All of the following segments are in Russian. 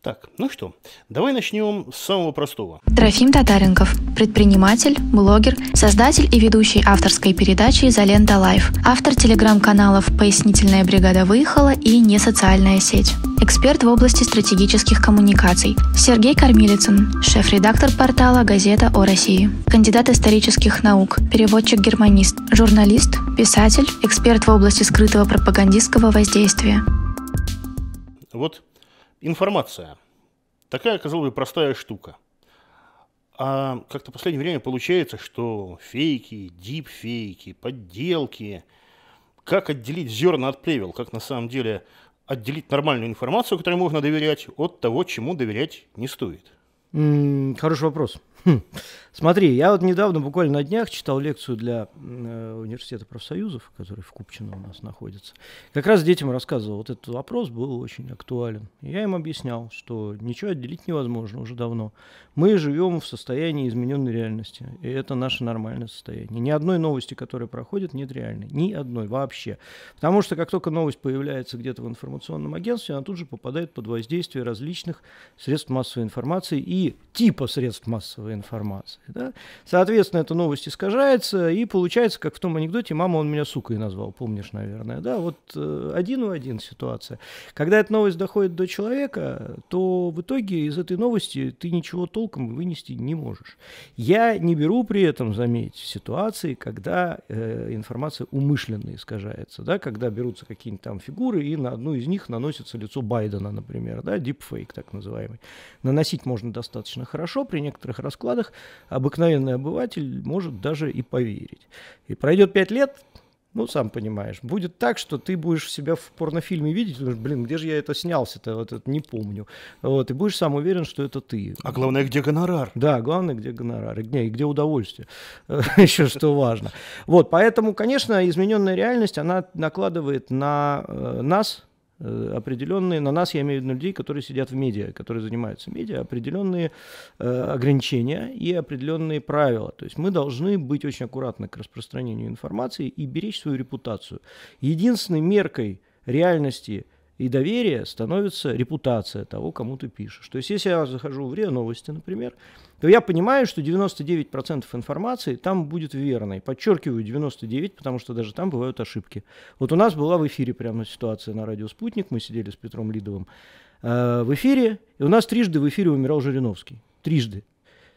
Так, ну что, давай начнем с самого простого. Трофим Татаренков, предприниматель, блогер, создатель и ведущий авторской передачи «Изолента Live», автор телеграм-каналов «Пояснительная бригада выехала» и «Несоциальная сеть», эксперт в области стратегических коммуникаций, Сергей Кормилицын, шеф-редактор портала «Газета о России», кандидат исторических наук, переводчик-германист, журналист, писатель, эксперт в области скрытого пропагандистского воздействия. Вот. Информация. Такая, казалось бы, простая штука. А как-то в последнее время получается, что фейки, дипфейки, подделки. Как отделить зерна от плевел? Как на самом деле отделить нормальную информацию, которой можно доверять, от того, чему доверять не стоит? Хороший вопрос. Смотри, я вот недавно, буквально на днях, читал лекцию для университета профсоюзов, который в Купчино у нас находится. Как раз детям рассказывал, вот этот вопрос был очень актуален. Я им объяснял, что ничего отделить невозможно уже давно. Мы живем в состоянии измененной реальности, и это наше нормальное состояние. Ни одной новости, которая проходит, нет реальной. Ни одной вообще. Потому что как только новость появляется где-то в информационном агентстве, она тут же попадает под воздействие различных средств массовой информации и типа средств массовой информации. Да? Соответственно, эта новость искажается, и получается, как в том анекдоте, мама он меня сукой назвал, помнишь, наверное. Да? Вот один в один ситуация. Когда эта новость доходит до человека, то в итоге из этой новости ты ничего толком вынести не можешь. Я не беру при этом, заметь, ситуации, когда информация умышленно искажается, да? Когда берутся какие-нибудь там фигуры, и на одну из них наносится лицо Байдена, например, да? Дипфейк так называемый. Наносить можно достаточно хорошо, при некоторых раскладах обыкновенный обыватель может даже и поверить. И пройдет 5 лет, ну, сам понимаешь, будет так, что ты будешь себя в порнофильме видеть, думаешь, блин, где же я это снялся-то, вот это не помню. Вот, и будешь сам уверен, что это ты. А главное, где гонорар. Да, главное, где гонорар, и где удовольствие, еще что важно. Вот, поэтому, конечно, измененная реальность, она накладывает на нас определенные, на нас я имею в виду людей, которые сидят в медиа, которые занимаются медиа, определенные ограничения и определенные правила. То есть мы должны быть очень аккуратны к распространению информации и беречь свою репутацию. Единственной меркой реальности и доверие становится репутация того, кому ты пишешь. То есть, если я захожу в РИА Новости, например, то я понимаю, что 99% информации там будет верной. Подчеркиваю 99, потому что даже там бывают ошибки. Вот у нас была в эфире прямо ситуация на радио «Спутник». Мы сидели с Петром Лидовым в эфире, и у нас трижды в эфире умирал Жириновский. Трижды.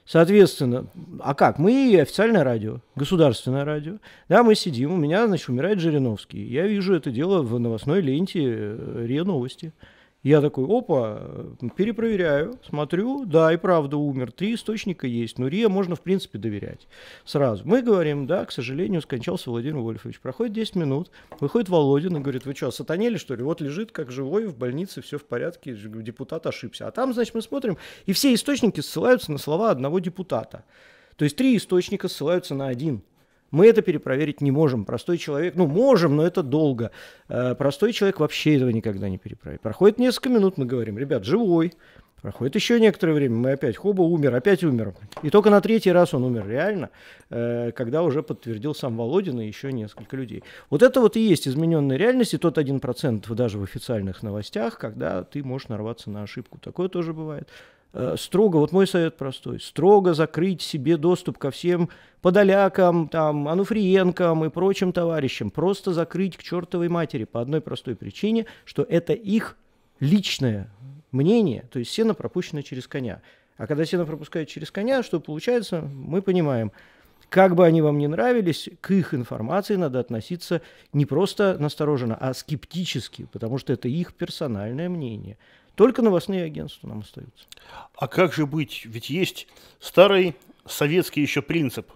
Соответственно, а как? Мы официальное радио, государственное радио. Да, мы сидим, у меня, значит, умирает Жириновский. Я вижу это дело в новостной ленте РИА Новости. Я такой, опа, перепроверяю, смотрю, да, и правда умер, 3 источника есть, но РИА можно, в принципе, доверять сразу. Мы говорим, да, к сожалению, скончался Владимир Вольфович. Проходит 10 минут, выходит Володин и говорит, вы что, сатанели, что ли? Вот лежит, как живой, в больнице, все в порядке, депутат ошибся. А там, значит, мы смотрим, и все источники ссылаются на слова одного депутата. То есть 3 источника ссылаются на один. Мы это перепроверить не можем. Простой человек, ну можем, но это долго. Простой человек вообще этого никогда не перепроверит. Проходит несколько минут, мы говорим, ребят, живой. Проходит еще некоторое время, мы опять, хоба, умер, опять умер. И только на 3-й раз он умер, реально, когда уже подтвердил сам Володин и еще несколько людей. Вот это вот и есть измененная реальность, и тот 1% даже в официальных новостях, когда ты можешь нарваться на ошибку. Такое тоже бывает. Строго, вот мой совет простой, строго закрыть себе доступ ко всем Подолякам, там, Ануфриенкам и прочим товарищам. Просто закрыть к чертовой матери по одной простой причине, что это их личное мнение, то есть сено пропущено через коня. А когда сено пропускают через коня, что получается, мы понимаем. Как бы они вам ни нравились, к их информации надо относиться не просто настороженно, а скептически, потому что это их персональное мнение. Только новостные агентства нам остаются. А как же быть? Ведь есть старый советский еще принцип.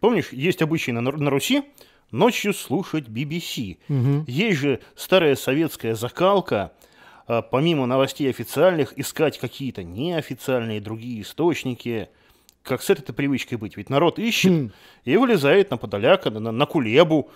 Помнишь, есть обычай на Руси ночью слушать BBC. Угу. Есть же старая советская закалка. Помимо новостей официальных, искать какие-то неофициальные другие источники. Как с этой привычкой быть? Ведь народ ищет и вылезает на Подоляка, на Кулебу.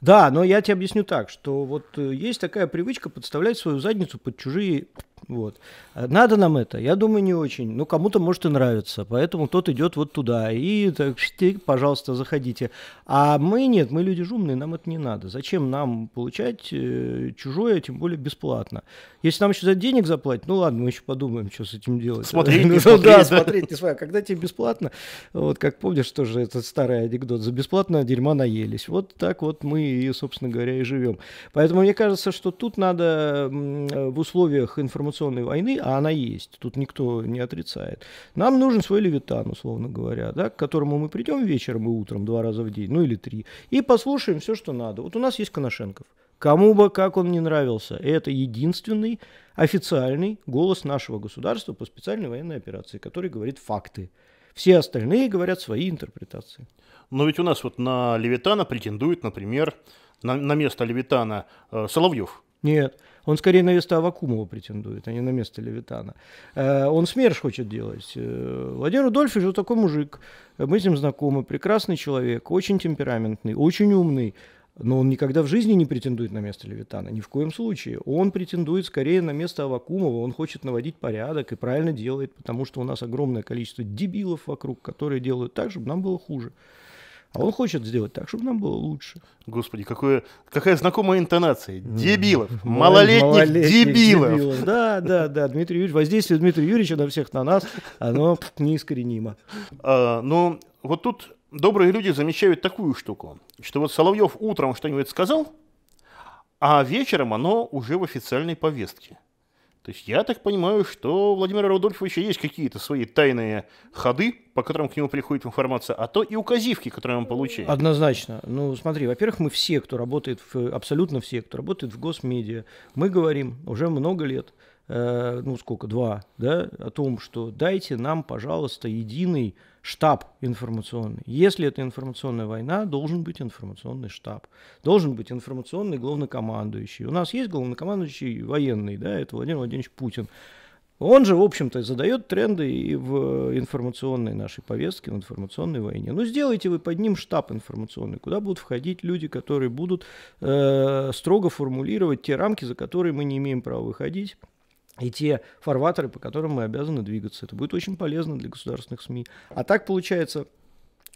Да, но я тебе объясню так, что вот есть такая привычка подставлять свою задницу под чужие Вот. Надо нам это? Я думаю, не очень. Но кому-то, может, и нравится. Поэтому тот идет вот туда. И так, пожалуйста, заходите. А мы нет, мы люди умные, нам это не надо. Зачем нам получать чужое, тем более бесплатно? Если нам еще за денег заплатить, ну ладно, мы еще подумаем, что с этим делать. Смотреть, не смотреть. Да, смотреть, не смотреть. Когда тебе бесплатно, вот как помнишь, тоже этот старый анекдот, за бесплатно дерьма наелись. Вот так вот мы и, собственно говоря, и живем. Поэтому мне кажется, что тут надо в условиях информационной войны, а она есть, тут никто не отрицает, нам нужен свой Левитан, условно говоря, да, к которому мы придем вечером и утром 2 раза в день, ну или 3, и послушаем все, что надо. Вот у нас есть Коношенков. Кому бы, как он ни нравился, это единственный официальный голос нашего государства по специальной военной операции, который говорит факты. Все остальные говорят свои интерпретации. Но ведь у нас вот на Левитана претендует, например, на место Левитана Соловьев. Нет, он скорее на место Авакумова претендует, а не на место Левитана. Он СМЕРШ хочет делать. Владимир Рудольфович вот такой мужик, мы с ним знакомы, прекрасный человек, очень темпераментный, очень умный. Но он никогда в жизни не претендует на место Левитана, ни в коем случае. Он претендует скорее на место Авакумова, он хочет наводить порядок и правильно делает, потому что у нас огромное количество дебилов вокруг, которые делают так, чтобы нам было хуже. А он хочет сделать так, чтобы нам было лучше. Господи, какая знакомая интонация. Дебилов. Малолетних дебилов. Да, Дмитрий Юрьевич. Воздействие Дмитрия Юрьевича на всех, на нас, оно неискоренимо. Но вот тут добрые люди замечают такую штуку, что вот Соловьев утром что-нибудь сказал, а вечером оно уже в официальной повестке. То есть я так понимаю, что у Владимира Рудольфовича есть какие-то свои тайные ходы, по которым к нему приходит информация, а то и указивки, которые он получает. Однозначно. Ну, смотри, во-первых, мы все, кто работает, абсолютно все, кто работает в госмедиа, мы говорим уже много лет, ну сколько, 2, да, о том, что дайте нам, пожалуйста, единый штаб информационный. Если это информационная война, должен быть информационный штаб. Должен быть информационный главнокомандующий. У нас есть главнокомандующий военный, да, это Владимир Владимирович Путин. Он же, в общем-то, задает тренды и в информационной нашей повестке, в информационной войне. Ну, сделайте вы под ним штаб информационный, куда будут входить люди, которые будут строго формулировать те рамки, за которые мы не имеем права выходить. И те фарватеры, по которым мы обязаны двигаться. Это будет очень полезно для государственных СМИ. А так получается,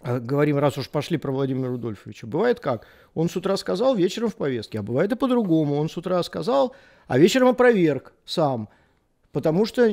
говорим, раз уж пошли про Владимира Рудольфовича, бывает как? Он с утра сказал, вечером в повестке. А бывает и по-другому. Он с утра сказал, а вечером опроверг сам. Потому что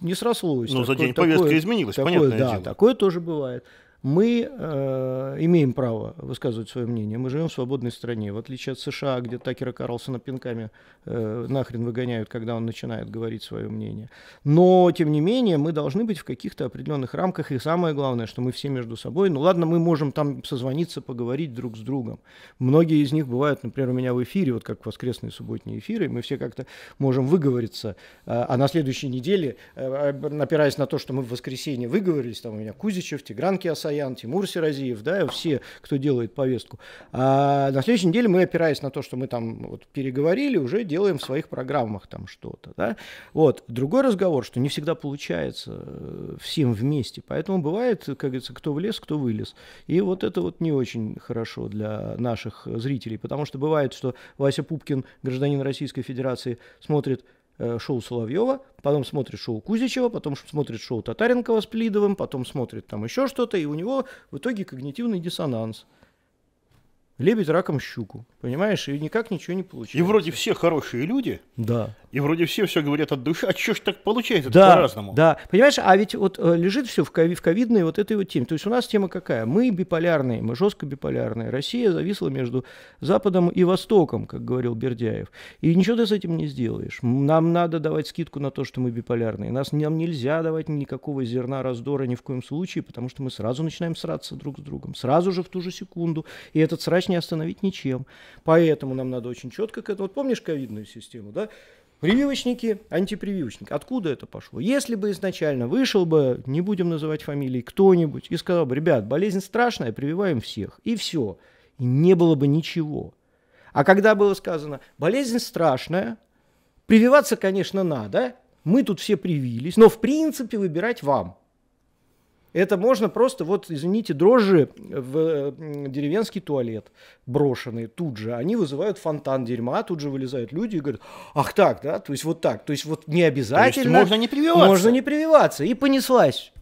не срослось. Но за день повестка изменилась, понятное дело. Да, такое тоже бывает. Мы имеем право высказывать свое мнение. Мы живем в свободной стране. В отличие от США, где Такера Карлсона пинками нахрен выгоняют, когда он начинает говорить свое мнение. Но, тем не менее, мы должны быть в каких-то определенных рамках. И самое главное, что мы все между собой. Ну ладно, мы можем там созвониться, поговорить друг с другом. Многие из них бывают, например, у меня в эфире, вот как воскресные субботние эфиры. Мы все как-то можем выговориться. А на следующей неделе, опираясь на то, что мы в воскресенье выговорились, там у меня Кузичев, Тигранки Асаев, Тимур Сиразиев, да, все, кто делает повестку. А на следующей неделе мы, опираясь на то, что мы там вот переговорили, уже делаем в своих программах там что-то. Да? Вот. Другой разговор, что не всегда получается всем вместе. Поэтому бывает, как говорится, кто влез, кто вылез. И вот это вот не очень хорошо для наших зрителей. Потому что бывает, что Вася Пупкин, гражданин Российской Федерации, смотрит шоу Соловьева, потом смотрит шоу Кузичева, потом смотрит шоу Татаренкова с Плидовым, потом смотрит там еще что-то, и у него в итоге когнитивный диссонанс. Лебедь раком щуку, понимаешь, и никак ничего не получается. И вроде все хорошие люди, да. И вроде все говорят от души, а чё ж так получается, да, по-разному? Да, понимаешь, а ведь вот лежит все в ковидной вот этой вот теме. То есть у нас тема какая? Мы биполярные, мы жестко биполярные. Россия зависла между Западом и Востоком, как говорил Бердяев. И ничего ты с этим не сделаешь. Нам надо давать скидку на то, что мы биполярные. Нам нельзя давать никакого зерна раздора ни в коем случае, потому что мы сразу начинаем сраться друг с другом. Сразу же в ту же секунду. И этот срач не остановить ничем. Поэтому нам надо очень четко к этому. Вот помнишь ковидную систему, да? Прививочники, антипрививочники. Откуда это пошло? Если бы изначально вышел бы, не будем называть фамилии, кто-нибудь и сказал бы, ребят, болезнь страшная, прививаем всех. И все. И не было бы ничего. А когда было сказано, болезнь страшная, прививаться, конечно, надо. Мы тут все привились, но в принципе выбирать вам. Это можно просто, вот, извините, дрожжи в деревенский туалет брошенные тут же. Они вызывают фонтан дерьма, тут же вылезают люди и говорят, ах так, да, то есть вот так. То есть вот не обязательно. То есть можно не прививаться. Можно не прививаться. И понеслась.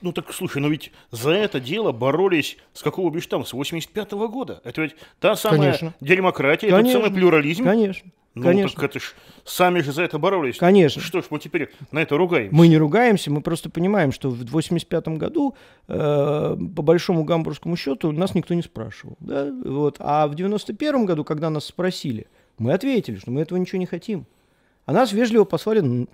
Ну так, слушай, но ведь за это дело боролись с какого бишь там, с 85-го года. Это ведь та самая Конечно. Демократия, Конечно. Этот самый плюрализм. Конечно. Ну, Конечно. Так это ж, сами же за это боролись. Конечно. Что ж, мы теперь на это ругаемся. Мы не ругаемся, мы просто понимаем, что в 85-м году по большому гамбургскому счету нас никто не спрашивал. Да? Вот. А в 91-м году, когда нас спросили, мы ответили, что мы этого ничего не хотим. А нас вежливо послали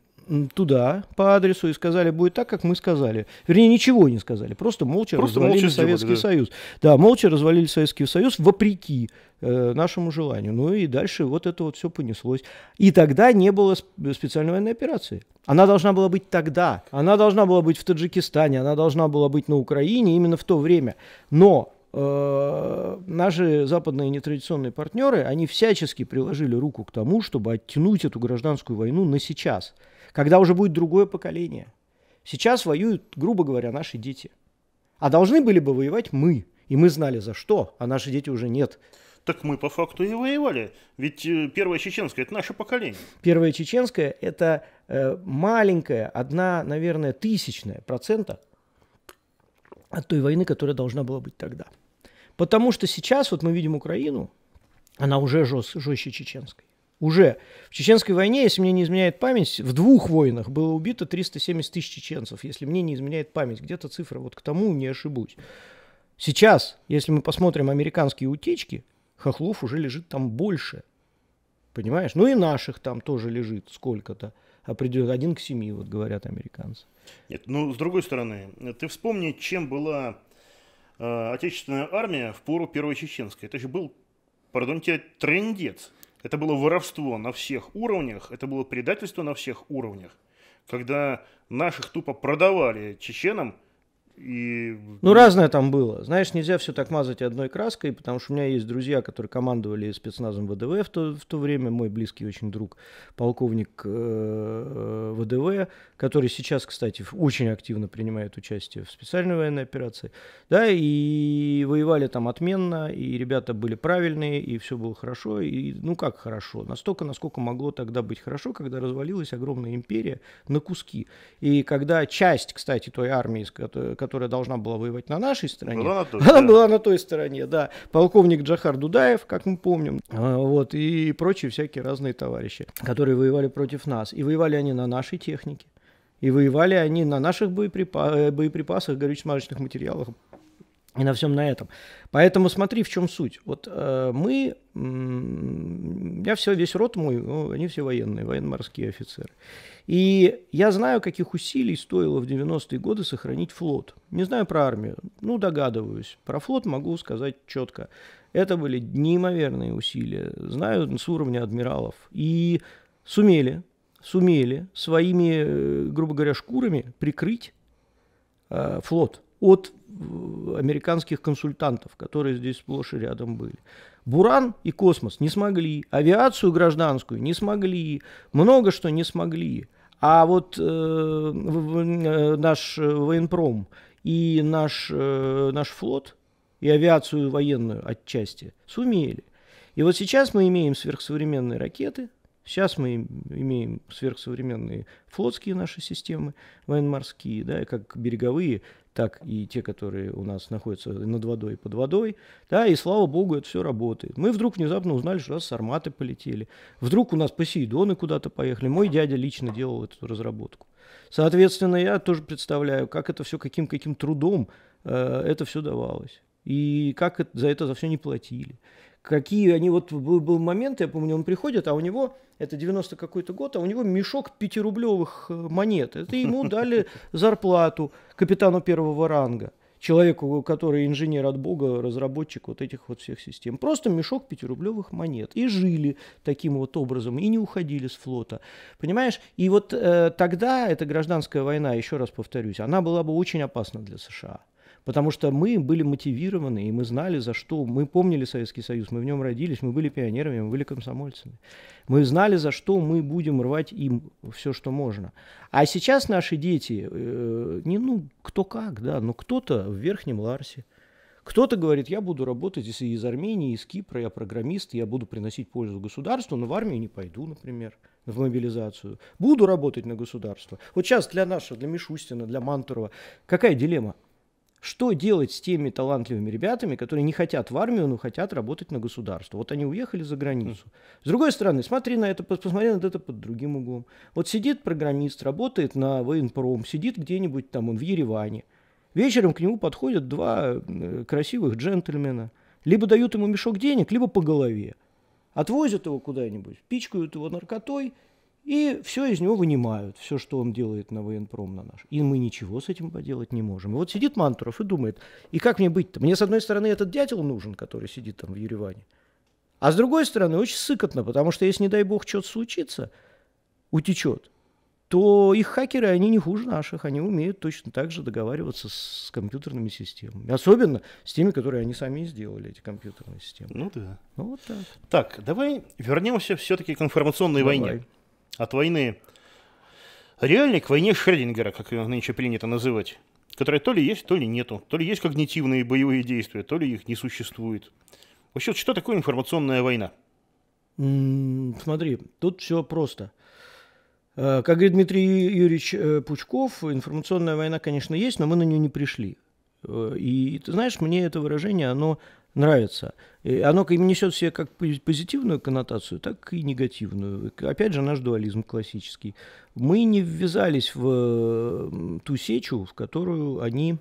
туда, по адресу, и сказали, будет так, как мы сказали. Вернее, ничего не сказали, просто развалили молча Советский Союз. Да, молча развалили Советский Союз вопреки нашему желанию. Ну и дальше вот это вот все понеслось. И тогда не было специальной военной операции. Она должна была быть тогда, она должна была быть в Таджикистане, она должна была быть на Украине именно в то время. Но наши западные нетрадиционные партнеры, они всячески приложили руку к тому, чтобы оттянуть эту гражданскую войну на сейчас, когда уже будет другое поколение. Сейчас воюют, грубо говоря, наши дети. А должны были бы воевать мы. И мы знали за что, а наши дети уже нет. Так мы по факту и воевали. Ведь первая чеченская – это наше поколение. Первая чеченская – это маленькая, одна, наверное, 0,01% от той войны, которая должна была быть тогда. Потому что сейчас, вот мы видим Украину, она уже жестче чеченской. Уже в чеченской войне, если мне не изменяет память, в двух войнах было убито 370 тысяч чеченцев, если мне не изменяет память. Где-то цифра, вот к тому не ошибусь. Сейчас, если мы посмотрим американские утечки, хохлов уже лежит там больше. Понимаешь? Ну и наших там тоже лежит сколько-то. Определенно 1 к 7, вот говорят американцы. Нет, ну с другой стороны, ты вспомни, чем была отечественная армия в пору Первой Чеченской. Это же был, пардон, трындец. Это было воровство на всех уровнях, это было предательство на всех уровнях, когда наших тупо продавали чеченам. И... Ну, разное там было. Знаешь, нельзя все так мазать одной краской, потому что у меня есть друзья, которые командовали спецназом ВДВ в то время. Мой близкий очень друг, полковник ВДВ, который сейчас, кстати, очень активно принимает участие в специальной военной операции. Да, и воевали там отменно, и ребята были правильные, и все было хорошо. И, ну, как хорошо? Настолько, насколько могло тогда быть хорошо, когда развалилась огромная империя на куски. И когда часть, кстати, той армии, которая должна была воевать на нашей стороне, она была на той стороне, да. Полковник Джахар Дудаев, как мы помним, вот, и прочие всякие разные товарищи, которые воевали против нас. И воевали они на нашей технике, и воевали они на наших боеприпасах, горюче-смазочных материалах и на всем на этом. Поэтому смотри, в чем суть. Вот весь род мой, они все военные, военно-морские офицеры. И я знаю, каких усилий стоило в 90-е годы сохранить флот. Не знаю про армию, ну догадываюсь. Про флот могу сказать четко. Это были неимоверные усилия. Знаю с уровня адмиралов. И сумели своими, грубо говоря, шкурами прикрыть флот от американских консультантов, которые здесь сплошь и рядом были. Буран и космос не смогли, авиацию гражданскую не смогли, много что не смогли. А вот наш военпром и наш флот, и авиацию военную отчасти сумели. И вот сейчас мы имеем сверхсовременные ракеты, сейчас мы имеем сверхсовременные флотские наши системы, военно-морские, да, как береговые, так и те, которые у нас находятся над водой и под водой. Да, и слава богу, это все работает. Мы вдруг внезапно узнали, что у нас сарматы полетели. Вдруг у нас посейдоны куда-то поехали. Мой дядя лично делал эту разработку. Соответственно, я тоже представляю, как это все, каким трудом это все давалось. И как за все не платили. Какие они... Вот был момент, я помню, он приходит, а у него... Это 90 какой-то год, а у него мешок 5-рублевых монет. Это ему дали зарплату капитану первого ранга. Человеку, который инженер от бога, разработчик вот этих вот всех систем. Просто мешок 5-рублевых монет. И жили таким вот образом, и не уходили с флота. Понимаешь? И вот тогда эта гражданская война, еще раз повторюсь, она была бы очень опасна для США. Потому что мы были мотивированы, и мы знали, за что. Мы помнили Советский Союз, мы в нем родились, мы были пионерами, мы были комсомольцами. Мы знали, за что мы будем рвать им все, что можно. А сейчас наши дети, кто как, да, но кто-то в Верхнем Ларсе, кто-то говорит, я буду работать из Армении, из Кипра, я программист, я буду приносить пользу государству, но в армию не пойду, например, в мобилизацию. Буду работать на государство. Вот сейчас для нашего, для Мишустина, для Мантурова какая дилемма? Что делать с теми талантливыми ребятами, которые не хотят в армию, но хотят работать на государство? Вот они уехали за границу. С другой стороны, посмотри на это под другим углом. Вот сидит программист, работает на военпром, сидит где-нибудь там, он в Ереване. Вечером к нему подходят два красивых джентльмена. Либо дают ему мешок денег, либо по голове. Отвозят его куда-нибудь, пичкают его наркотой, и все из него вынимают, все, что он делает на военпром на наш. И мы ничего с этим поделать не можем. И вот сидит Мантуров и думает, и как мне быть-то? Мне, с одной стороны, этот дятел нужен, который сидит там в Ереване. А с другой стороны, очень сыкотно, потому что если, не дай бог, что-то случится, утечет, то их хакеры, они не хуже наших, они умеют точно так же договариваться с компьютерными системами. Особенно с теми, которые они сами сделали, эти компьютерные системы. Ну да. Ну, вот так. Так, давай вернемся все-таки к информационной войне. От войны реальной к войне Шрёдингера, как ее нынче принято называть, которая то ли есть, то ли нету, то ли есть когнитивные боевые действия, то ли их не существует. Вообще, что такое информационная война? Смотри, тут все просто. Как говорит Дмитрий Юрьевич Пучков, информационная война, конечно, есть, но мы на нее не пришли. И ты знаешь, мне это выражение, оно нравится. И оно несет в себе как позитивную коннотацию, так и негативную. Опять же, наш дуализм классический. Мы не ввязались в ту сечу, в которую они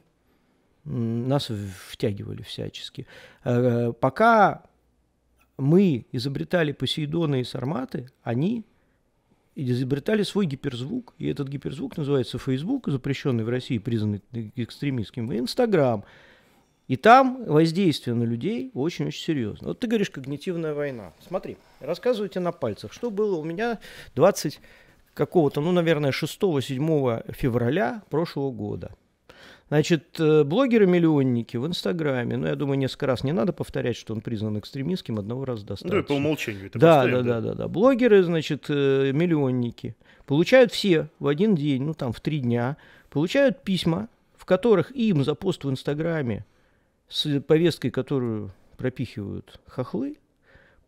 нас втягивали всячески. Пока мы изобретали Посейдоны и Сарматы, они изобретали свой гиперзвук, и этот гиперзвук называется Facebook, запрещенный в России, признанный экстремистским, и Instagram. И там воздействие на людей очень-очень серьезно. Вот ты говоришь, когнитивная война. Смотри, рассказывайте на пальцах, что было у меня 6-7 февраля прошлого года. Значит, блогеры-миллионники в Инстаграме, я думаю, несколько раз не надо повторять, что он признан экстремистским, одного раза достаточно. Да, по умолчанию. Да. Блогеры, значит, миллионники получают все в один день, в 3 дня, получают письма, в которых им за пост в Инстаграме с повесткой, которую пропихивают хохлы,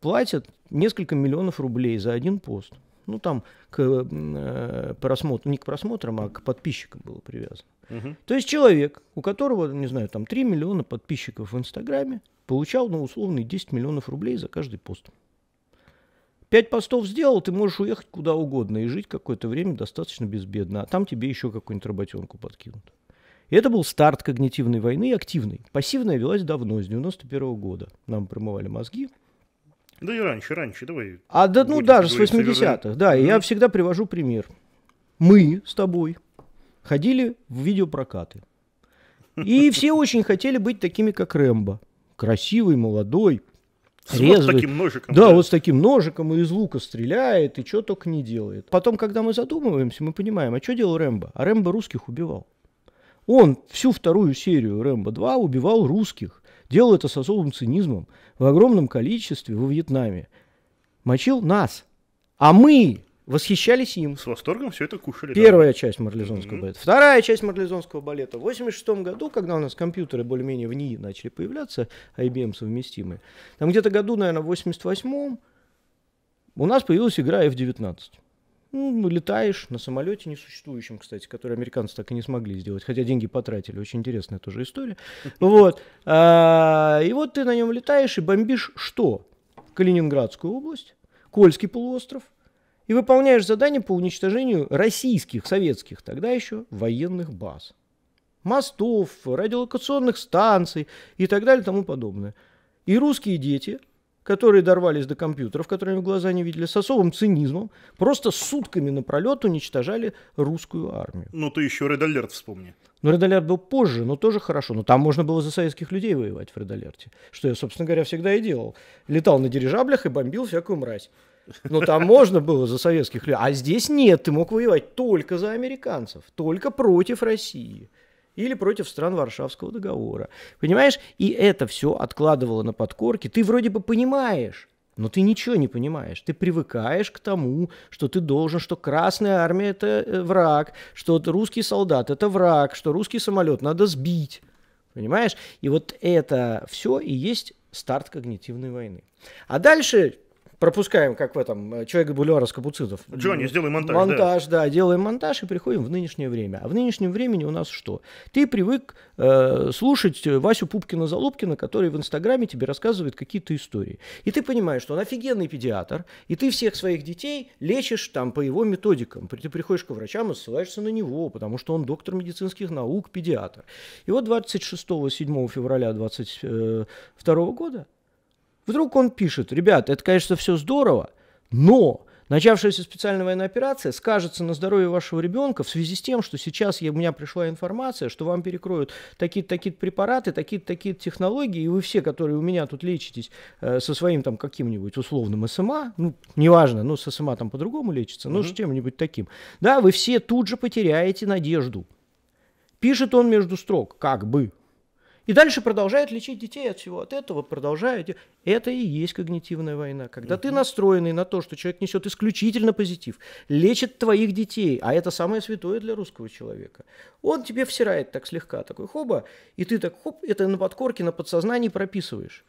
платят несколько миллионов рублей за один пост. К подписчикам было привязано. Угу. То есть человек, у которого, 3 миллиона подписчиков в Инстаграме, получал, условно, 10 миллионов рублей за каждый пост. 5 постов сделал, ты можешь уехать куда угодно и жить какое-то время достаточно безбедно, а там тебе еще какую-нибудь работенку подкинут. И это был старт когнитивной войны, активной. Пассивная велась давно, с 91-го года. Нам промывали мозги. Да и раньше, давай. Даже с 80-х, да, я всегда привожу пример. Мы с тобой ходили в видеопрокаты. И все очень хотели быть такими, как Рэмбо. Красивый, молодой, резвый. Вот с таким ножиком. Да, вот с таким ножиком, и из лука стреляет, и что только не делает. Потом, когда мы задумываемся, мы понимаем, а что делал Рэмбо? А Рэмбо русских убивал. Он всю 2-ю серию «Рэмбо 2» убивал русских. Делал это с особым цинизмом, в огромном количестве во Вьетнаме. Мочил нас. А мы восхищались им. С восторгом все это кушали. Первая часть марлезонского балета. Вторая часть марлезонского балета. В 1986 году, когда у нас компьютеры более-менее в НИИ начали появляться, IBM совместимые, там где-то году, наверное, в 1988 у нас появилась игра F-19. Летаешь на самолете несуществующем, кстати, который американцы так и не смогли сделать, хотя деньги потратили. Очень интересная тоже история. И вот ты на нем летаешь и бомбишь что? Калининградскую область, Кольский полуостров, и выполняешь задания по уничтожению российских, советских тогда еще военных баз, мостов, радиолокационных станций и так далее, тому подобное. И русские дети, которые дорвались до компьютеров, которые в глаза не видели, с особым цинизмом, просто сутками напролет уничтожали русскую армию. Ты еще Red Alert вспомни. Red Alert был позже, но тоже хорошо. Но там можно было за советских людей воевать в Red Alert, что я, собственно говоря, всегда и делал. Летал на дирижаблях и бомбил всякую мразь. Но там можно было за советских людей. А здесь нет, ты мог воевать только за американцев, только против России. или против стран Варшавского договора. Понимаешь? И это все откладывало на подкорке. Ты вроде бы понимаешь, но ты ничего не понимаешь. Ты привыкаешь к тому, что ты должен, что Красная Армия – это враг, что русский солдат – это враг, что русский самолет надо сбить. Понимаешь? И вот это все и есть старт когнитивной войны. А дальше пропускаем, как в этом «Человек бульвара с капуцинов». Джонни, сделай монтаж. Монтаж, да, делаем монтаж и приходим в нынешнее время. А в нынешнем времени у нас что? Ты привык слушать Васю Пупкина-Залупкина, который в Инстаграме тебе рассказывает какие-то истории. И ты понимаешь, что он офигенный педиатр, и ты всех своих детей лечишь там по его методикам. Ты приходишь к врачам и ссылаешься на него, потому что он доктор медицинских наук, педиатр. И вот 26-7 февраля 2022 года вдруг он пишет: ребята, это, конечно, все здорово, но начавшаяся специальная военная операция скажется на здоровье вашего ребенка в связи с тем, что сейчас у меня пришла информация, что вам перекроют такие-то препараты, такие-то технологии, и вы все, которые у меня тут лечитесь со своим там каким-нибудь условным СМА, ну, неважно, но с СМА там по-другому лечится, но с чем-нибудь таким, да, вы все тут же потеряете надежду. Пишет он между строк, как бы. И дальше продолжает лечить детей от всего, от этого продолжает. Это и есть когнитивная война. Когда ты настроенный на то, что человек несет исключительно позитив, лечит твоих детей, а это самое святое для русского человека, он тебе всирает так слегка, такой хоба, и ты так хоп, это на подкорке, на подсознании прописываешь.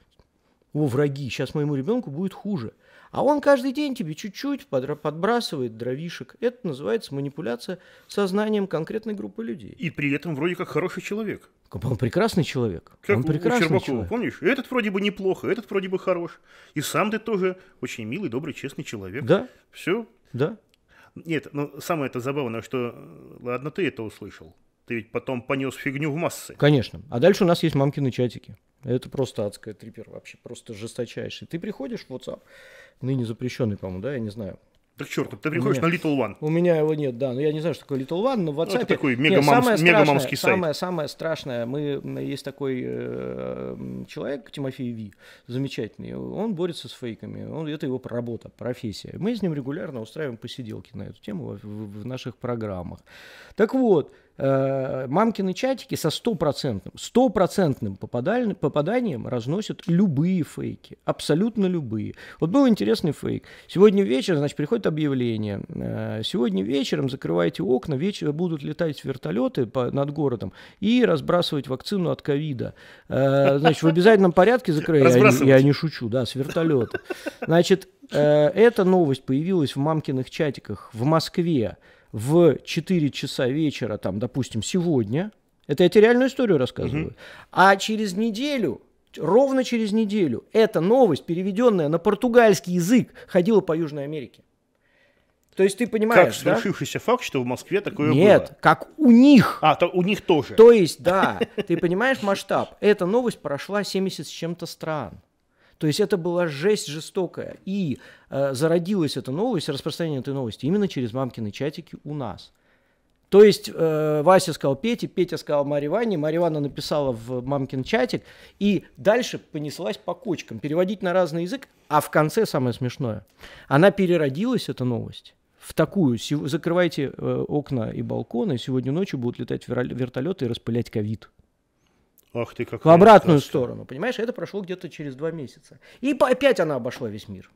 О, враги, сейчас моему ребенку будет хуже. А он каждый день тебе чуть-чуть подбрасывает дровишек. Это называется манипуляция сознанием конкретной группы людей. И при этом вроде как хороший человек. Он прекрасный человек. Как он прекрасный Щербакова, человек. Помнишь? Этот вроде бы неплохо, этот вроде бы хорош. И сам ты тоже очень милый, добрый, честный человек. Да. Все? Да. Нет, ну самое-то забавное, что ладно, ты это услышал. Ты ведь потом понес фигню в массы. Конечно. А дальше у нас есть мамкины чатики. Это просто адская трипер вообще, просто жесточайший. Ты приходишь в WhatsApp, ныне запрещенный, по-моему, да, я не знаю. Так черт, ты приходишь на Little One. У меня его нет, да, но я не знаю, что такое Little One, но в WhatsApp... Ну, это такой мегамамский сайт. Самое страшное, есть такой человек, Тимофей Ви, замечательный, он борется с фейками, это его работа, профессия. Мы с ним регулярно устраиваем посиделки на эту тему в наших программах. Так вот, мамкины чатики со стопроцентным попаданием разносят любые фейки, абсолютно любые. Вот был интересный фейк. Сегодня вечером, значит, приходит объявление. Сегодня вечером закрывайте окна, будут летать вертолеты над городом и разбрасывать вакцину от ковида. Значит, в обязательном порядке закрывайте. Я не шучу, да, с вертолета. Значит, эта новость появилась в мамкиных чатиках в Москве в 4 часа вечера, там, допустим, сегодня, это я тебе реальную историю рассказываю, а через неделю, ровно через неделю, эта новость, переведенная на португальский язык, ходила по Южной Америке. То есть ты понимаешь, как случившийся факт, что в Москве такое было? Нет, как у них. А, то у них тоже. То есть, да, ты понимаешь масштаб. Эта новость прошла 70 с чем-то стран. То есть это была жесть жестокая. И зародилась эта новость, распространение этой новости именно через мамкины чатики у нас. То есть Вася сказал Пете, Петя сказал Марье Ивановне, Марья Ивановна написала в мамкин чатик, и дальше понеслась по кочкам, переводить на разный язык. А в конце самое смешное, она переродилась, эта новость, в такую: закрывайте окна и балконы, сегодня ночью будут летать вертолеты и распылять ковид. Ах ты, в обратную сторону, понимаешь? Это прошло где-то через 2 месяца. И опять она обошла весь мир.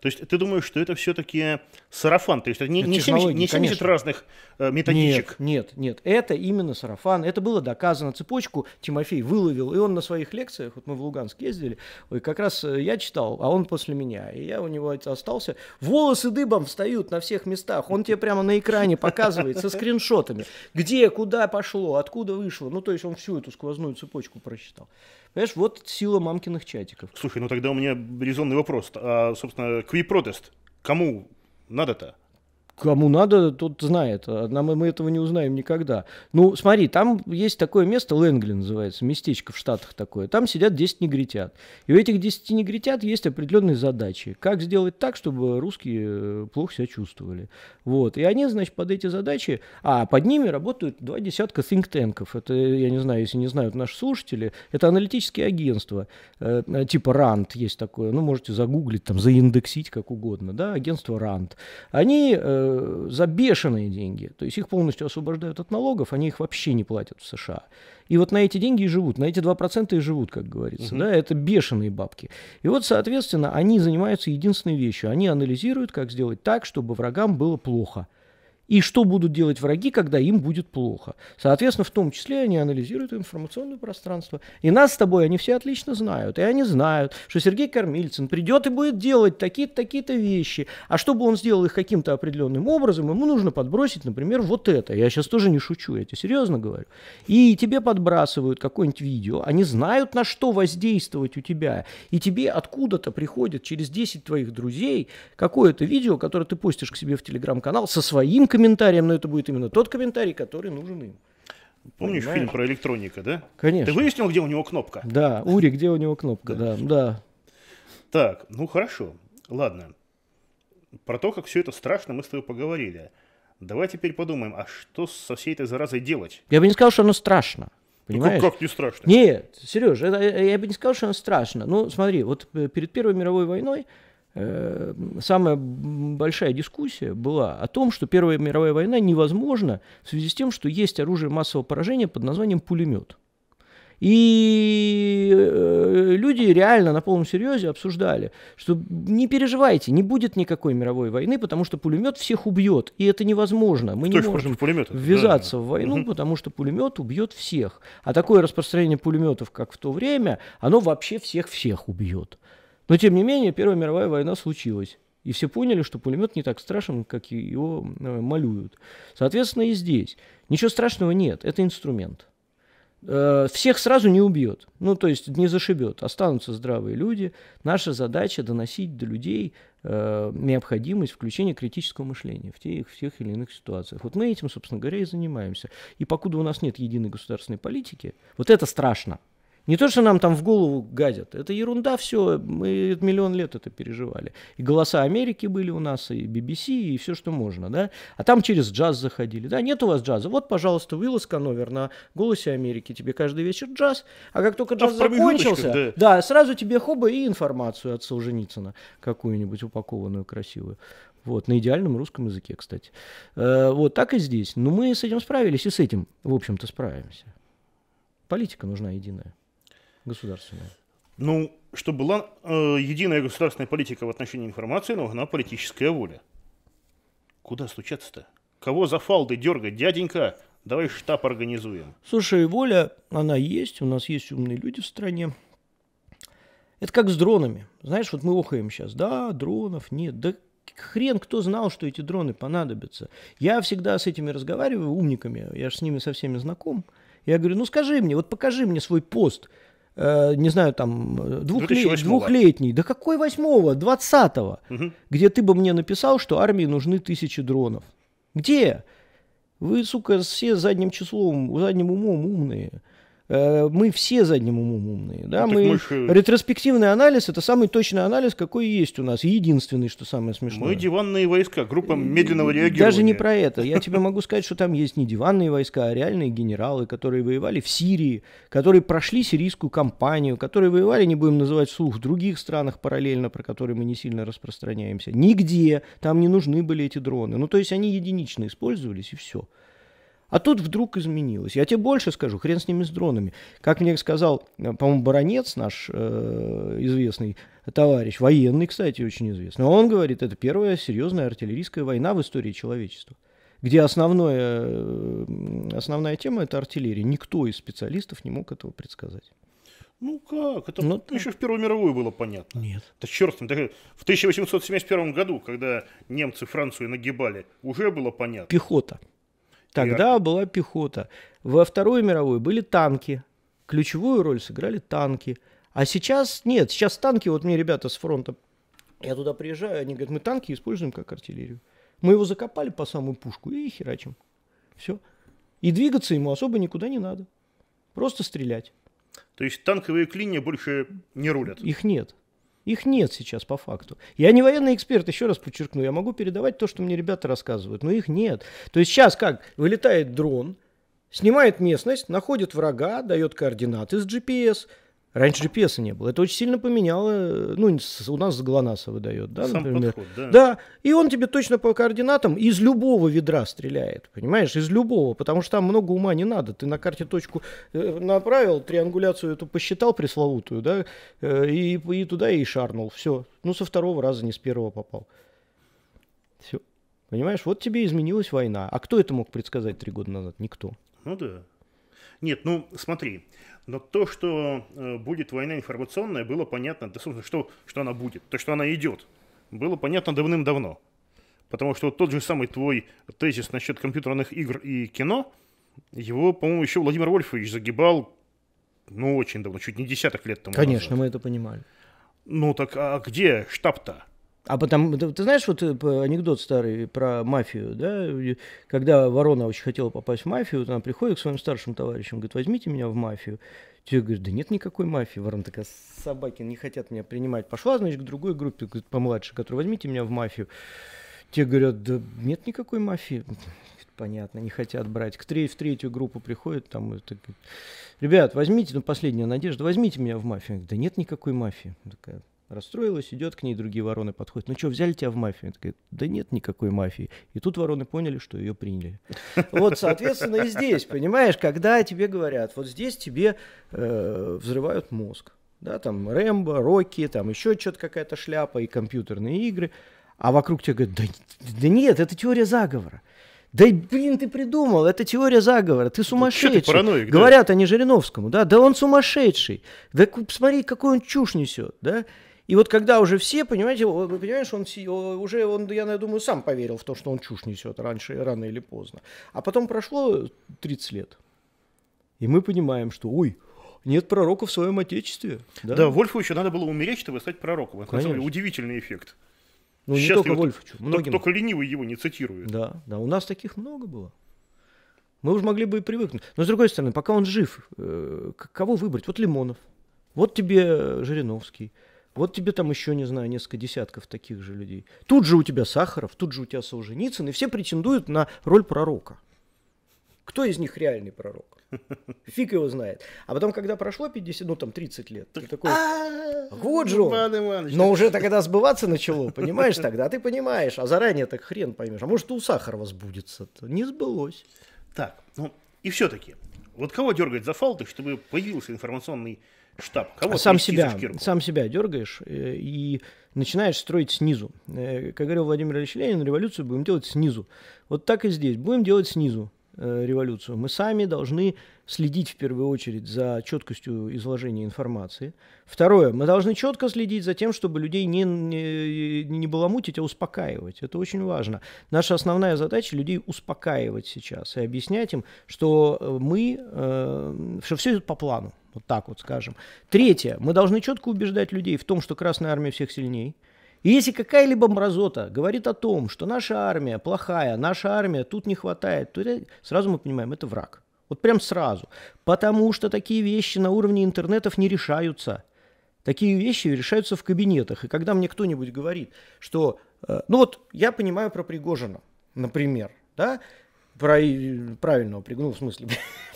То есть ты думаешь, что это все-таки сарафан? То есть это не 70 разных методичек? Нет. Это именно сарафан. Это было доказано. Цепочку Тимофей выловил. И он на своих лекциях, вот мы в Луганск ездили, и как раз я читал, а он после меня. И я у него остался. Волосы дыбом встают на всех местах. Он тебе прямо на экране показывает со скриншотами. Где, куда пошло, откуда вышло. Ну, то есть он всю эту сквозную цепочку прочитал. Понимаешь, вот сила мамкиных чатиков. Слушай, ну тогда у меня резонный вопрос. А, собственно, квипротест. Кому надо-то? Кому надо, тот знает. Мы этого не узнаем никогда. Ну, смотри, там есть такое место, Лэнгли называется, местечко в Штатах такое. Там сидят 10 негритят. И у этих 10 негритят есть определенные задачи. Как сделать так, чтобы русские плохо себя чувствовали. Вот. И они, значит, под эти задачи... А под ними работают 20 think-танков. Это, я не знаю, если не знают наши слушатели, это аналитические агентства. Типа РАНД есть такое. Ну, можете загуглить, там, заиндексить как угодно. Да? Агентство РАНД. Они за бешеные деньги. То есть их полностью освобождают от налогов, они их вообще не платят в США. И вот на эти деньги и живут, на эти 2% и живут, как говорится. Да, это бешеные бабки. И вот, соответственно, они занимаются единственной вещью. Они анализируют, как сделать так, чтобы врагам было плохо. И что будут делать враги, когда им будет плохо. Соответственно, в том числе они анализируют информационное пространство. И нас с тобой они все отлично знают. И они знают, что Сергей Кормилицын придет и будет делать такие-то, такие-то вещи. А чтобы он сделал их каким-то определенным образом, ему нужно подбросить, например, вот это. Я сейчас тоже не шучу, я тебе серьезно говорю. И тебе подбрасывают какое-нибудь видео. Они знают, на что воздействовать у тебя. И тебе откуда-то приходит через 10 твоих друзей какое-то видео, которое ты постишь к себе в телеграм-канал со своим комментарием, но это будет именно тот комментарий, который нужен им. Помнишь фильм про электроника, да? Конечно. Ты выяснил, где у него кнопка? Да, Ури, где у него кнопка, да. Так, ну хорошо, ладно. Про то, как все это страшно, мы с тобой поговорили. Давай теперь подумаем, а что со всей этой заразой делать? Я бы не сказал, что оно страшно. Понимаешь? Ну, как не страшно? Нет, Сереж, я бы не сказал, что оно страшно. Ну, смотри, вот перед Первой мировой войной самая большая дискуссия была о том, что Первая мировая война невозможна в связи с тем, что есть оружие массового поражения под названием пулемет. И люди реально на полном серьезе обсуждали, что не переживайте, не будет никакой мировой войны, потому что пулемет всех убьет, и это невозможно. Мы не можем ввязаться в войну, потому что пулемет убьет всех. А такое распространение пулеметов, как в то время, оно вообще всех убьет. Но, тем не менее, Первая мировая война случилась. И все поняли, что пулемет не так страшен, как его малюют. Соответственно, и здесь. Ничего страшного нет. Это инструмент. Всех сразу не убьет. Ну, то есть не зашибет. Останутся здравые люди. Наша задача доносить до людей необходимость включения критического мышления в тех или иных ситуациях. Вот мы этим, собственно говоря, и занимаемся. И покуда у нас нет единой государственной политики, вот это страшно. Не то, что нам там в голову гадят. Это ерунда, все. Мы миллион лет это переживали. И «Голоса Америки» были у нас, и BBC, и все, что можно. Да? А там через джаз заходили. Да, нет у вас джаза. Вот, пожалуйста, Уиллис Кановер на «Голосе Америки». Тебе каждый вечер джаз. А как только джаз закончился, да, сразу тебе хоба и информацию от Солженицына какую-нибудь упакованную, красивую. Вот, на идеальном русском языке, кстати. Вот так и здесь. Но мы с этим справились, и с этим, в общем-то, справимся. Политика нужна единая. Государственная. Ну, чтобы была единая государственная политика в отношении информации, нужна политическая воля. Куда стучаться-то? Кого за фалды дергать, дяденька? Давай штаб организуем. Слушай, воля, она есть, у нас есть умные люди в стране. Это как с дронами. Знаешь, вот мы охаем сейчас, да, дронов нет, да хрен кто знал, что эти дроны понадобятся. Я всегда с этими разговариваю, умниками, я же с ними со всеми знаком. Я говорю, ну скажи мне, вот покажи мне свой пост, не знаю, там, двухлетний, да какой 8-го, 20-го, где ты бы мне написал, что армии нужны 1000 дронов. Где? Вы, сука, все задним числом, задним умом умные. Мы все задним умом умные. Да? Ну, мы... Ретроспективный анализ – это самый точный анализ, какой есть у нас. Единственный, что самое смешное. Мы диванные войска, группа медленного реагирования. Даже не про это. Я тебе могу сказать, что там есть не диванные войска, а реальные генералы, которые воевали в Сирии, которые прошли сирийскую кампанию, которые воевали, не будем называть вслух, в других странах параллельно, про которые мы не сильно распространяемся. Нигде там не нужны были эти дроны. Ну, то есть они единично использовались, и все. А тут вдруг изменилось. Я тебе больше скажу, хрен с ними, с дронами. Как мне сказал, по-моему, Баронец, наш известный товарищ, военный, кстати, очень известный, он говорит, это первая серьезная артиллерийская война в истории человечества, где основная тема – это артиллерия. Никто из специалистов не мог этого предсказать. Ну как? Это еще в Первую мировую было понятно. Нет. Да черт с ним. В 1871 году, когда немцы Францию нагибали, уже было понятно. Пехота. Тогда была пехота. Во Второй мировой были танки. Ключевую роль сыграли танки. А сейчас нет. Сейчас танки, вот мне ребята с фронта, я туда приезжаю, они говорят, мы танки используем как артиллерию. Мы его закопали по самую пушку и херачим. Все. И двигаться ему особо никуда не надо. Просто стрелять. То есть танковые клинья больше не рулят? Их нет. Их нет сейчас по факту. Я не военный эксперт, еще раз подчеркну. Я могу передавать то, что мне ребята рассказывают, но их нет. То есть сейчас как? Вылетает дрон, снимает местность, находит врага, дает координаты с GPS, Раньше GPS-а не было. Это очень сильно поменяло. Ну, у нас ГЛОНАСС выдает, да, сам например. Подход, да. Да, и он тебе точно по координатам из любого ведра стреляет, понимаешь, из любого, потому что там много ума не надо. Ты на карте точку направил, триангуляцию эту посчитал пресловутую, да, и туда и шарнул. Все. Ну, со второго раза, не с первого попал. Все. Понимаешь, вот тебе изменилась война. А кто это мог предсказать 3 года назад? Никто. Ну да. Нет, ну смотри, но то, что будет война информационная, было понятно, да, собственно, что она будет, то, что она идет, было понятно давным-давно. Потому что тот же самый твой тезис насчет компьютерных игр и кино, его, по-моему, еще Владимир Вольфович загибал, ну, очень давно, чуть не десяток лет тому. Конечно, назад. Мы это понимали. Ну так, а где штаб-то? А потом, ты знаешь, вот анекдот старый про мафию, да, когда ворона очень хотела попасть в мафию, она приходит к своим старшим товарищам, говорит, возьмите меня в мафию. Те говорят, да нет никакой мафии. Ворона такая, собаки не хотят меня принимать. Пошла, значит, к другой группе, говорит, помладше, которая, возьмите меня в мафию. Те говорят, да нет никакой мафии. Понятно, не хотят брать. В третью группу приходят, там, это, ребят, возьмите, ну, последняя надежда, возьмите меня в мафию. Говорит, да нет никакой мафии. Такая... Расстроилась, идет к ней, другие вороны подходят. Ну что, взяли тебя в мафию? Она говорит, да нет никакой мафии. И тут вороны поняли, что ее приняли. Вот, соответственно, и здесь, понимаешь, когда тебе говорят, вот здесь тебе взрывают мозг. Да, там Рэмбо, Рокки, там еще что-то какая-то шляпа и компьютерные игры. А вокруг тебя говорят, да нет, это теория заговора. Да, блин, ты придумал, это теория заговора, ты сумасшедший. Ты параноик, говорят да? Они Жириновскому, да, да он сумасшедший. Да посмотри, какой он чушь несет, да. И вот когда уже все, понимаете, понимаешь, он, я думаю, сам поверил в то, что он чушь несет раньше, рано или поздно. А потом прошло 30 лет, и мы понимаем, что, ой, нет пророка в своем отечестве. Да, да, Вольфу еще надо было умереть, чтобы стать пророком. Это, на самом деле, удивительный эффект. Ну, не только Вольфовичу, многим. Только ленивый его не цитирует. Да, да, у нас таких много было. Мы уже могли бы и привыкнуть. Но, с другой стороны, пока он жив, кого выбрать? Вот Лимонов, вот тебе Жириновский. Вот тебе там еще, не знаю, несколько десятков таких же людей. Тут же у тебя Сахаров, тут же у тебя Солженицын, и все претендуют на роль пророка. Кто из них реальный пророк? Фиг его знает. А потом, когда прошло 50, ну там 30 лет, ты такой, вот же он. Но уже тогда сбываться начало, понимаешь, тогда ты понимаешь, а заранее так хрен поймешь. А может, у Сахарова сбудется? Не сбылось. Так, ну и все-таки, вот кого дергать за фалты, чтобы появился информационный штаб? Кого сам себя дергаешь и начинаешь строить снизу. Как говорил Владимир Ильич Ленин, революцию будем делать снизу. Вот так и здесь. Будем делать снизу революцию. Мы сами должны следить в первую очередь за четкостью изложения информации. Второе. Мы должны четко следить за тем, чтобы людей не баламутить, а успокаивать. Это очень важно. Наша основная задача – людей успокаивать сейчас и объяснять им, что что все идет по плану. Вот так вот скажем. Третье. Мы должны четко убеждать людей в том, что Красная Армия всех сильней. И если какая-либо мразота говорит о том, что наша армия плохая, наша армия тут не хватает, то сразу мы понимаем, это враг. Вот прям сразу. Потому что такие вещи на уровне интернетов не решаются. Такие вещи решаются в кабинетах. И когда мне кто-нибудь говорит, что... Ну вот я понимаю про Пригожина, например, да? Про правильного Пригожина, ну, в смысле,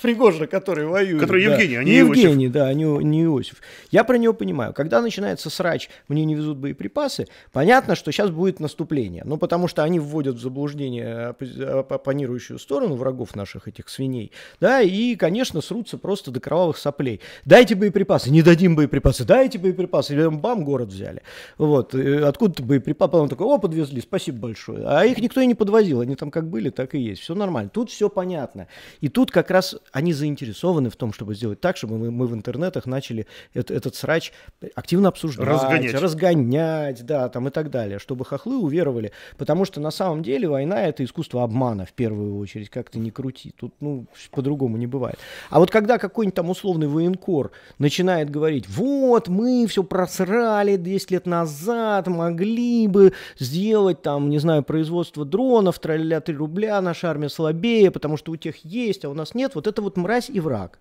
Пригожина, который воюет. Который Евгений, да. А не Евгений, Иосиф. Да, не Иосиф. Я про него понимаю. Когда начинается срач, мне не везут боеприпасы, понятно, что сейчас будет наступление. Но потому что они вводят в заблуждение оппонирующую сторону врагов наших, этих свиней, да, и, конечно, срутся просто до кровавых соплей. Дайте боеприпасы, не дадим боеприпасы, дайте боеприпасы, и бам, город взяли. Вот, откуда-то боеприпасы, он такой, о, подвезли, спасибо большое. А их никто и не подвозил, они там как были, так и есть, все нормально. Тут все понятно. И тут как раз они заинтересованы в том, чтобы сделать так, чтобы мы в интернетах начали этот срач активно обсуждать, разгонять, да, там и так далее, чтобы хохлы уверовали. Потому что на самом деле война – это искусство обмана в первую очередь, как-то не крути. Тут, ну, по-другому не бывает. А вот когда какой-нибудь там условный военкор начинает говорить, вот, мы все просрали 10 лет назад, могли бы сделать там, не знаю, производство дронов, тролля 3 рубля, наша армия слабее, потому что у тех есть, а у нас нет. Вот это вот мразь и враг.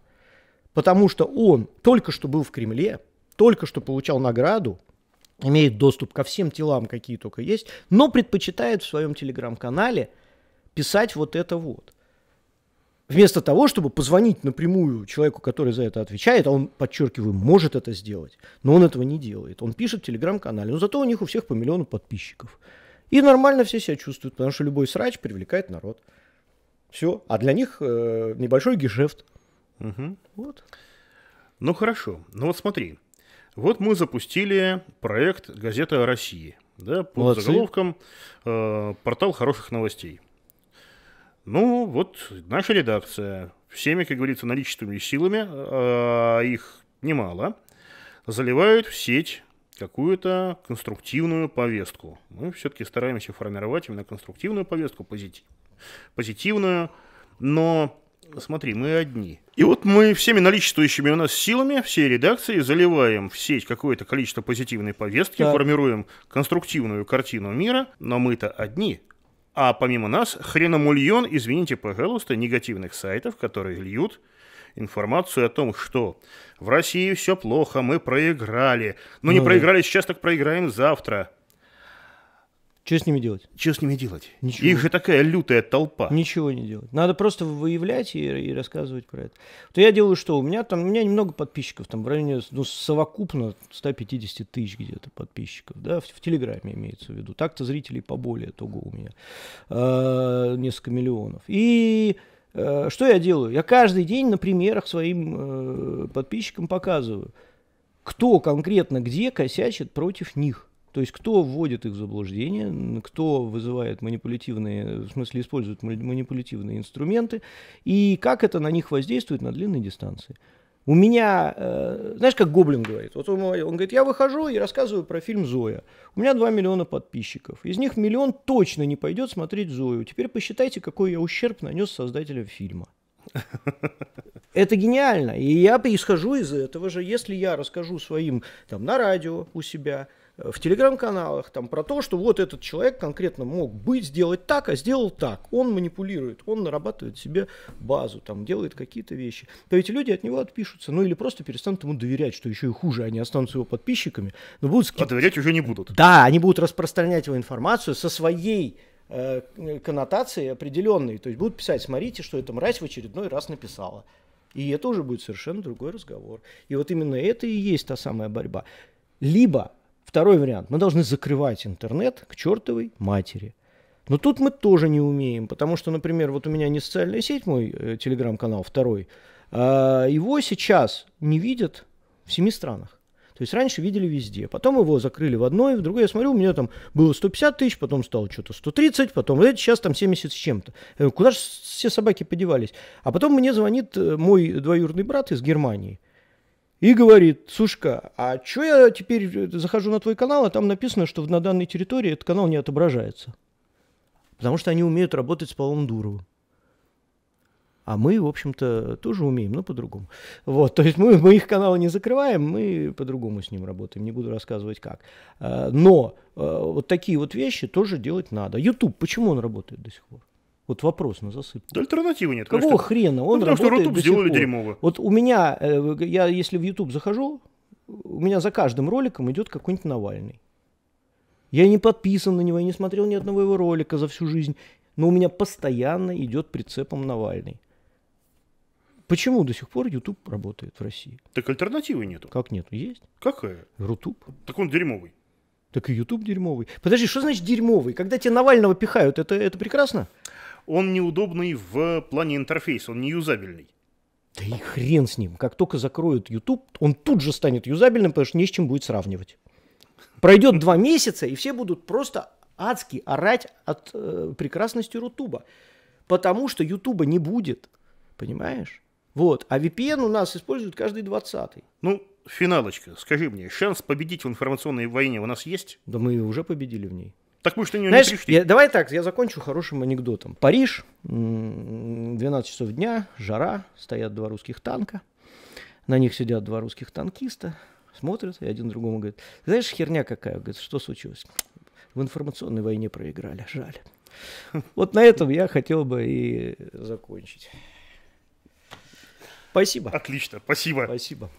Потому что он только что был в Кремле, только что получал награду, имеет доступ ко всем телам, какие только есть, но предпочитает в своем телеграм-канале писать вот это вот. Вместо того, чтобы позвонить напрямую человеку, который за это отвечает, а он, подчеркиваю, может это сделать, но он этого не делает. Он пишет в телеграм-канале, но зато у них у всех по миллиону подписчиков. И нормально все себя чувствуют, потому что любой срач привлекает народ. Все. А для них небольшой гешефт. Угу. Вот. Ну хорошо. Ну вот смотри. Вот мы запустили проект «Газета о России». Да, под молодцы. Заголовком «Портал хороших новостей». Ну, вот наша редакция всеми, как говорится, наличными силами, их немало, заливают в сеть какую-то конструктивную повестку. Мы все-таки стараемся формировать именно конструктивную повестку, позитивную, но смотри, мы одни. И вот мы всеми наличествующими у нас силами, всей редакции, заливаем в сеть какое-то количество позитивной повестки, да. Формируем конструктивную картину мира, но мы-то одни. А помимо нас хреномульон, извините, пожалуйста, негативных сайтов, которые льют информацию о том, что в России все плохо, мы проиграли. Но не проиграли сейчас, так проиграем завтра. Что с ними делать? Что с ними делать? Ничего. Их же такая лютая толпа. Ничего не делать. Надо просто выявлять и рассказывать про это. То я делаю что? У меня немного подписчиков, там в районе, ну, совокупно 150 тысяч где-то подписчиков, да, в Телеграме имеется в виду. Так-то зрителей поболее, того у меня несколько миллионов. И что я делаю? Я каждый день на примерах своим подписчикам показываю, кто конкретно где косячит против них. То есть, кто вводит их в заблуждение, кто вызывает манипулятивные, в смысле, использует манипулятивные инструменты, и как это на них воздействует на длинной дистанции. У меня, знаешь, как Гоблин говорит, вот он говорит, я выхожу и рассказываю про фильм «Зоя». У меня 2 миллиона подписчиков, из них 1 миллион точно не пойдет смотреть «Зою». Теперь посчитайте, какой я ущерб нанес создателям фильма. Это гениально, и я исхожу из этого же, если я расскажу своим там, на радио у себя, в телеграм-каналах там про то, что вот этот человек конкретно мог быть, сделать так, а сделал так. Он манипулирует, он нарабатывает себе базу, там, делает какие-то вещи. То эти люди от него отпишутся, ну или просто перестанут ему доверять, что еще и хуже, они останутся его подписчиками, но будут скидывать. А доверять уже не будут. Да, они будут распространять его информацию со своей коннотацией определенной. То есть будут писать, смотрите, что эта мразь в очередной раз написала. И это уже будет совершенно другой разговор. И вот именно это и есть та самая борьба. Либо второй вариант. Мы должны закрывать интернет к чертовой матери. Но тут мы тоже не умеем, потому что, например, вот у меня Несоциальная сеть, мой телеграм-канал второй, его сейчас не видят в 7 странах. То есть раньше видели везде, потом его закрыли в одной, в другой. Я смотрю, у меня там было 150 тысяч, потом стало что-то 130, потом это сейчас там 70 с чем-то. Куда же все собаки подевались? А потом мне звонит мой двоюродный брат из Германии. И говорит, слушай-ка, а чё я теперь захожу на твой канал, а там написано, что на данной территории этот канал не отображается. Потому что они умеют работать с Павлом Дуровым. А мы, в общем-то, тоже умеем, но по-другому. Вот, то есть мы их каналы не закрываем, мы по-другому с ним работаем, не буду рассказывать как. Но вот такие вот вещи тоже делать надо. YouTube, почему он работает до сих пор? Вот вопрос на засыпку. Да альтернативы нет. Какого хрена? Он потому что Рутуб сделали дерьмово. Вот у меня, я если в YouTube захожу, у меня за каждым роликом идет какой-нибудь Навальный. Я не подписан на него, я не смотрел ни одного его ролика за всю жизнь, но у меня постоянно идет прицепом Навальный. Почему до сих пор YouTube работает в России? Так альтернативы нету. Как нету? Есть. Какая? Рутуб. Так он дерьмовый. Так и YouTube дерьмовый. Подожди, что значит дерьмовый? Когда тебе Навального пихают, это прекрасно? Он неудобный в плане интерфейса, он не юзабельный. Да и хрен с ним. Как только закроют YouTube, он тут же станет юзабельным, потому что не с чем будет сравнивать. Пройдет 2 месяца, и все будут просто адски орать от прекрасности Рутуба. Потому что Ютуба не будет. Понимаешь? Вот. А VPN у нас используют каждый 20-й. Ну, финалочка. Скажи мне, шанс победить в информационной войне у нас есть? Да мы уже победили в ней. Так мы что не пришли. Давай так, я закончу хорошим анекдотом. Париж, 12 часов дня, жара, стоят 2 русских танка, на них сидят 2 русских танкиста, смотрят, и один другому говорит, знаешь, херня какая, говорит, что случилось? В информационной войне проиграли, жаль. Вот на этом я хотел бы и закончить. Спасибо. Отлично, спасибо. Спасибо.